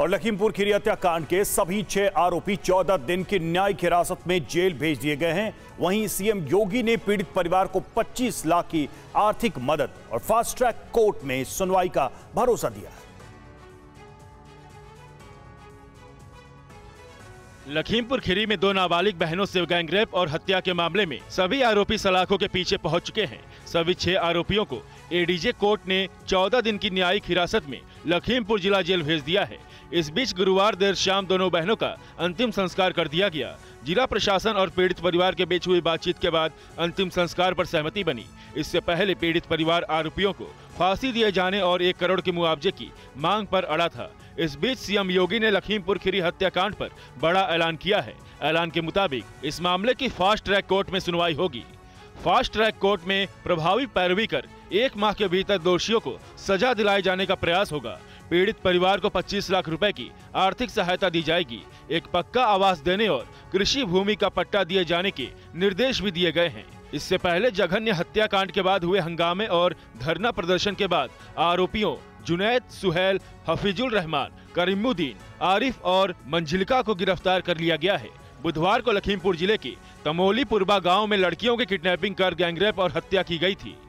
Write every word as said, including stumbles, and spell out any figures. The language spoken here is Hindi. और लखीमपुर खीरी हत्याकांड के सभी छह आरोपी चौदह दिन की न्यायिक हिरासत में जेल भेज दिए गए हैं। वहीं सीएम योगी ने पीड़ित परिवार को पच्चीस लाख की आर्थिक मदद और फास्ट ट्रैक कोर्ट में सुनवाई का भरोसा दिया। लखीमपुर खीरी में दो नाबालिग बहनों से गैंगरेप और हत्या के मामले में सभी आरोपी सलाखों के पीछे पहुंच चुके हैं। सभी छह आरोपियों को एडीजे कोर्ट ने चौदह दिन की न्यायिक हिरासत में लखीमपुर जिला जेल भेज दिया है। इस बीच गुरुवार देर शाम दोनों बहनों का अंतिम संस्कार कर दिया गया। जिला प्रशासन और पीड़ित परिवार के बीच हुई बातचीत के बाद अंतिम संस्कार पर सहमति बनी। इससे पहले पीड़ित परिवार आरोपियों को फांसी दिए जाने और एक करोड़ के मुआवजे की मांग पर अड़ा था। इस बीच सीएम योगी ने लखीमपुर खीरी हत्याकांड पर बड़ा ऐलान किया है। ऐलान के मुताबिक इस मामले की फास्ट ट्रैक कोर्ट में सुनवाई होगी। फास्ट ट्रैक कोर्ट में प्रभावी पैरवी कर एक माह के भीतर दोषियों को सजा दिलाए जाने का प्रयास होगा। पीड़ित परिवार को पच्चीस लाख रुपए की आर्थिक सहायता दी जाएगी। एक पक्का आवास देने और कृषि भूमि का पट्टा दिए जाने के निर्देश भी दिए गए हैं। इससे पहले जघन्य हत्याकांड के बाद हुए हंगामे और धरना प्रदर्शन के बाद आरोपियों जुनैद, सुहेल, हफीजुल रहमान, करीमुद्दीन, आरिफ और मंजिलका को गिरफ्तार कर लिया गया है। बुधवार को लखीमपुर जिले के तमोली पुरबा गाँव में लड़कियों की किडनैपिंग कर गैंगरेप और हत्या की गयी थी।